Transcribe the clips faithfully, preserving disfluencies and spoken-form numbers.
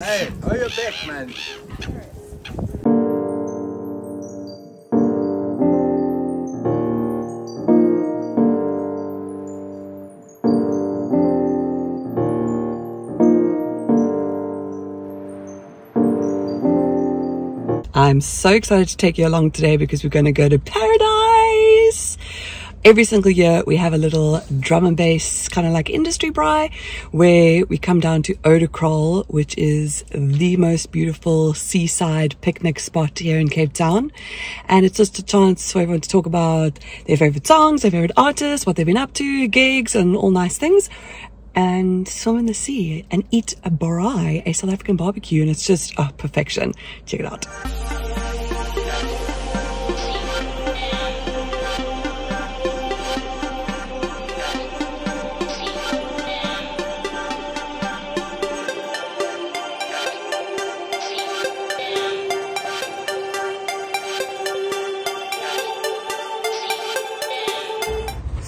Hey, hou je bek, man. I'm so excited to take you along today because we're going to go to paradise. Every single year we have a little drum and bass kind of like industry braai where we come down to Oudekraal, which is the most beautiful seaside picnic spot here in Cape Town, and it's just a chance for everyone to talk about their favorite songs, their favorite artists, what they've been up to, gigs and all nice things, and swim in the sea and eat a braai, a South African barbecue, and it's just oh, perfection. Check it out.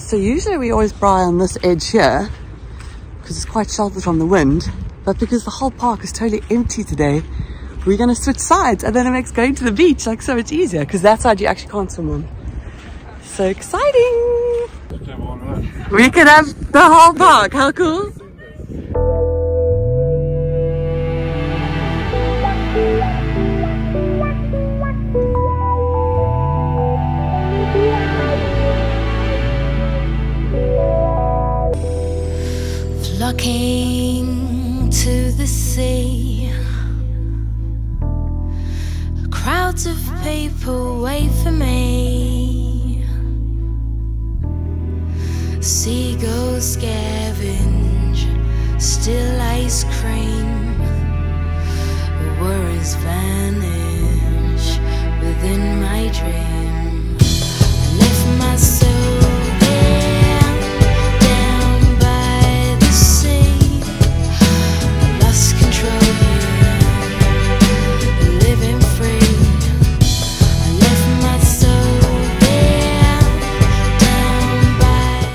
So usually we always braai on this edge here because it's quite sheltered from the wind, but because the whole park is totally empty today, we're going to switch sides, and then it makes going to the beach like so much easier because that side you actually can't swim on. So exciting! We could have the whole park, how cool! Flocking to the sea, crowds of people wait for me. Seagulls scavenge, still ice cream. Worries vanish within my dream. I left my soul .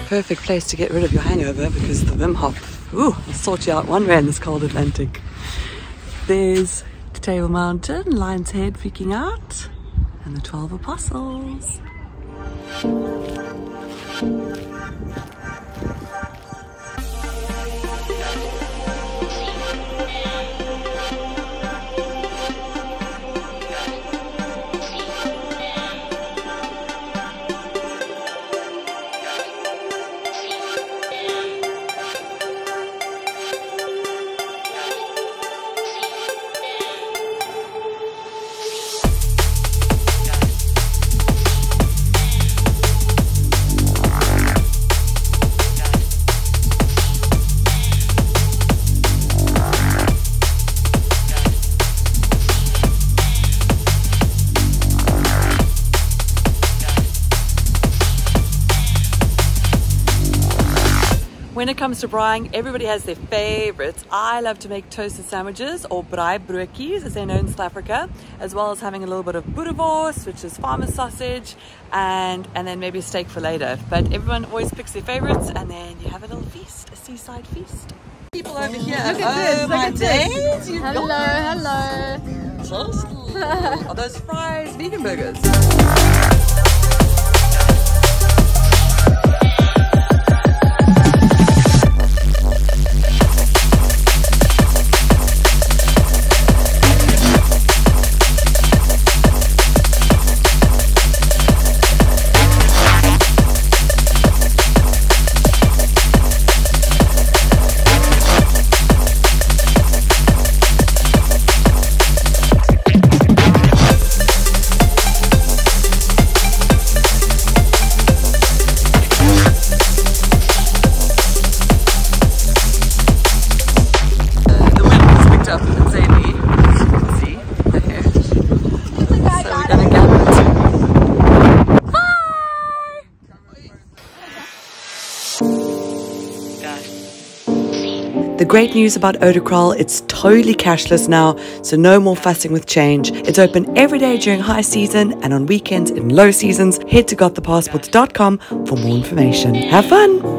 Perfect place to get rid of your hangover because the Wim Hof, ooh, I'll sort you out one way in this cold Atlantic. There's the Table Mountain, Lion's Head peeking out, and the Twelve Apostles. When it comes to braaiing, everybody has their favorites. I love to make toasted sandwiches, or braai broekies as they're known in South Africa, as well as having a little bit of boerewors, which is farmer's sausage, and, and then maybe a steak for later. But everyone always picks their favorites, and then you have a little feast, a seaside feast. People over here. Look at oh, this, my look at this. Days. Hello, hello. Are those fries vegan burgers? The great news about Oudekraal, it's totally cashless now, so no more fussing with change. It's open every day during high season and on weekends in low seasons. Head to got the passports dot com for more information. Have fun!